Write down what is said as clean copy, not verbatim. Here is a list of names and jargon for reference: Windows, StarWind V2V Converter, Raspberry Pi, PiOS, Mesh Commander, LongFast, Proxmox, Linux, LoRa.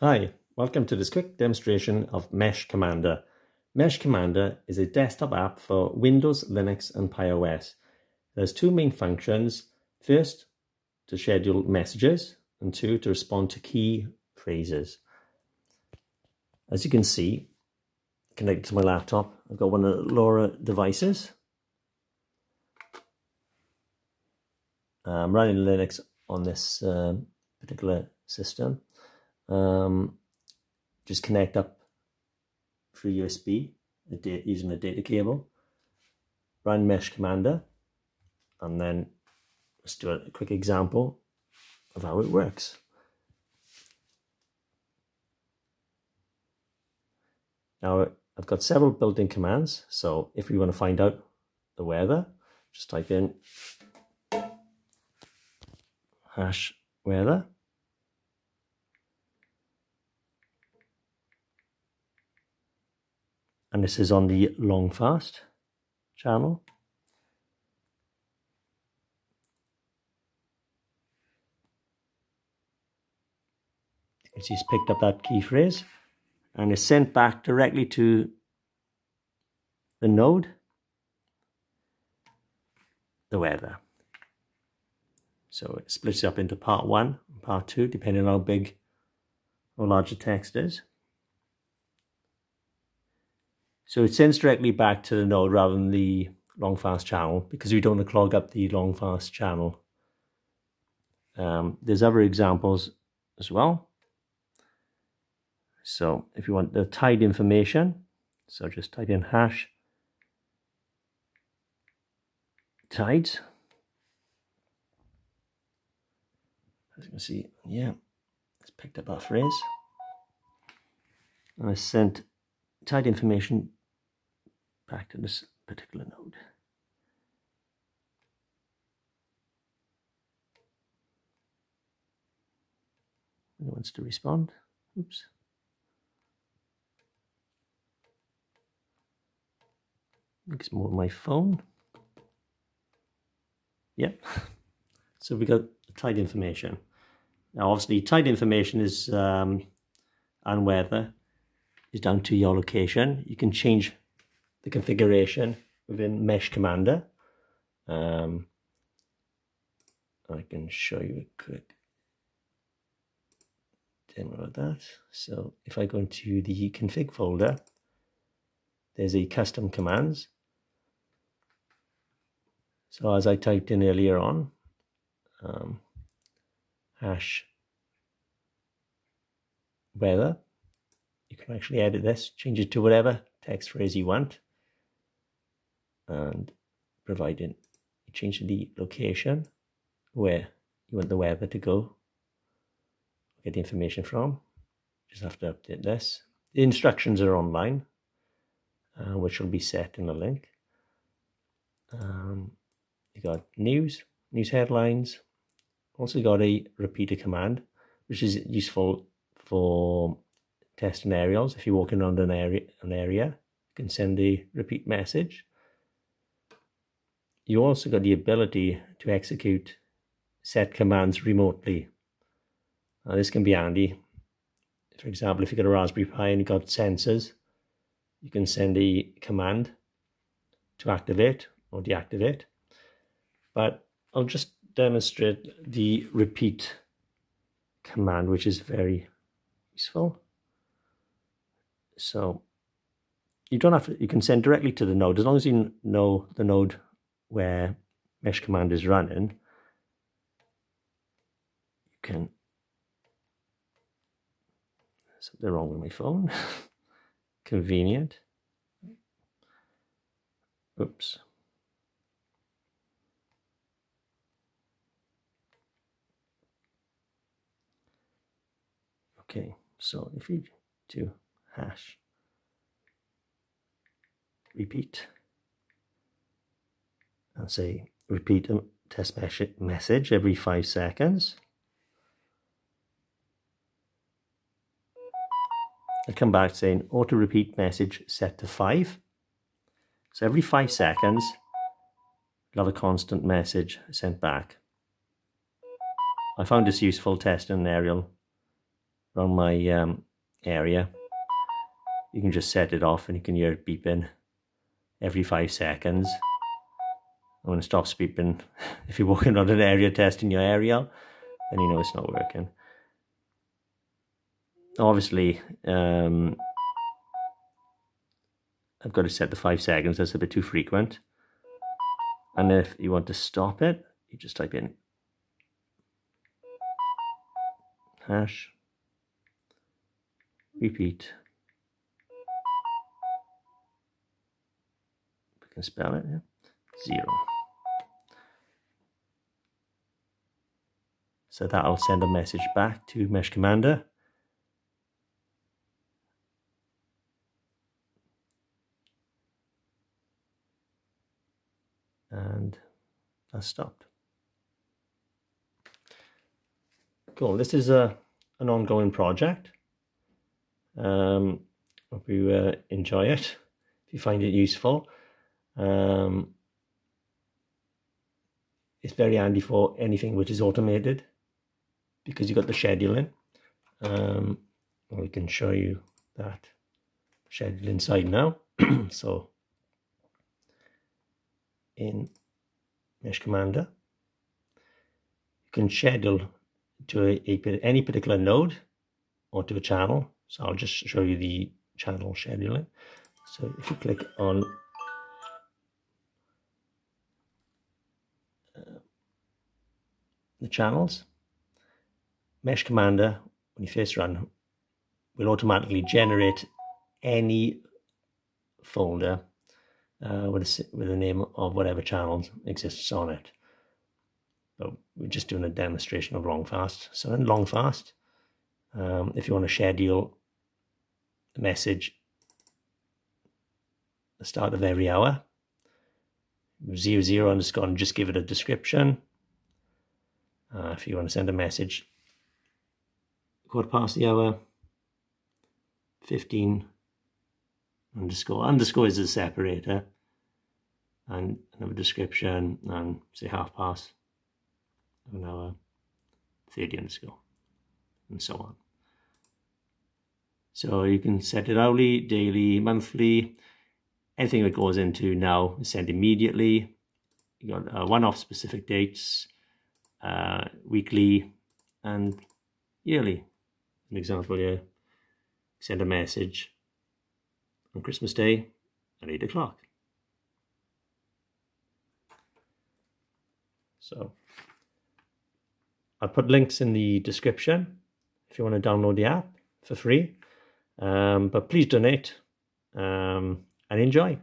Hi, welcome to this quick demonstration of Mesh Commander. Mesh Commander is a desktop app for Windows, Linux and PiOS. There's two main functions. First, to schedule messages, and two, to respond to key phrases. As you can see, connected to my laptop, I've got one of the LoRa devices. I'm running Linux on this particular system. Just connect up through USB using a data cable, run Mesh Commander, and then let's do a quick example of how it works. Now I've got several built-in commands, so if we want to find out the weather, just type in #weather. And this is on the LongFast channel. It's just picked up that key phrase and is sent back directly to the node, the weather. So it splits up into part one and part two, depending on how big or large the text is. So it sends directly back to the node rather than the LongFast channel, because we don't want to clog up the LongFast channel. There's other examples as well. So if you want the tied information, so just type in #tides. As you can see, yeah, it's picked up our phrase. And I sent tide information back to this particular node. Who wants to respond? Oops. I think it's more my phone. Yep. So we got tide information. Now, obviously, tide information is and weather is down to your location. You can change the configuration within Mesh Commander. I can show you a quick demo of that. So if I go into the config folder, there's a custom commands. So as I typed in earlier on, #weather, you can actually edit this, change it to whatever text phrase you want, and providing you change the location where you want the weather to go, get the information from, just have to update this. The instructions are online, which will be set in the link. You got news headlines, also got a repeater command, which is useful for testing aerials. If you're walking around an area, you can send a repeat message. You also got the ability to execute set commands remotely. This can be handy. For example, if you've got a Raspberry Pi and you've got sensors, you can send a command to activate or deactivate. But I'll just demonstrate the repeat command, which is very useful. So you don't have to, you can send directly to the node as long as you know the node where Mesh Commander is running. You can, something wrong with my phone. Convenient. Oops. Okay, so if you do #repeat and say repeat a test message every 5 seconds, it'll come back saying auto repeat message set to 5. So every 5 seconds you'll have a constant message sent back. I found this useful testing an aerial around my area. You can just set it off and you can hear it beeping every 5 seconds. And when it stops beeping, if you're walking around an area testing your aerial, then you know it's not working. Obviously, I've got to set the 5 seconds, that's a bit too frequent. And if you want to stop it, you just type in hash, repeat. We can spell it, yeah? 0. So that'll send a message back to Mesh Commander. And that's stopped. Cool, this is an ongoing project. Hope you enjoy it, if you find it useful. It's very handy for anything which is automated, because you've got the scheduling. We can show you that scheduling side now. So in Mesh Commander, you can schedule to any particular node or to a channel. So I'll just show you the channel scheduling. So if you click on the channels, Mesh Commander, when you first run, will automatically generate any folder with the name of whatever channel exists on it. But we're just doing a demonstration of LongFast. So in LongFast, if you want to schedule a message at the start of every hour, 00 underscore, and just give it a description. If you want to send a message, 15:15, 15 underscore, underscore is a separator, and another description, and say 30:30, 30 underscore, and so on. So you can set it hourly, daily, monthly. Anything that goes into now is sent immediately. You got one-off specific dates, weekly and yearly. An example here, send a message on Christmas Day at 8 o'clock. So I'll put links in the description if you want to download the app for free, but please donate and enjoy.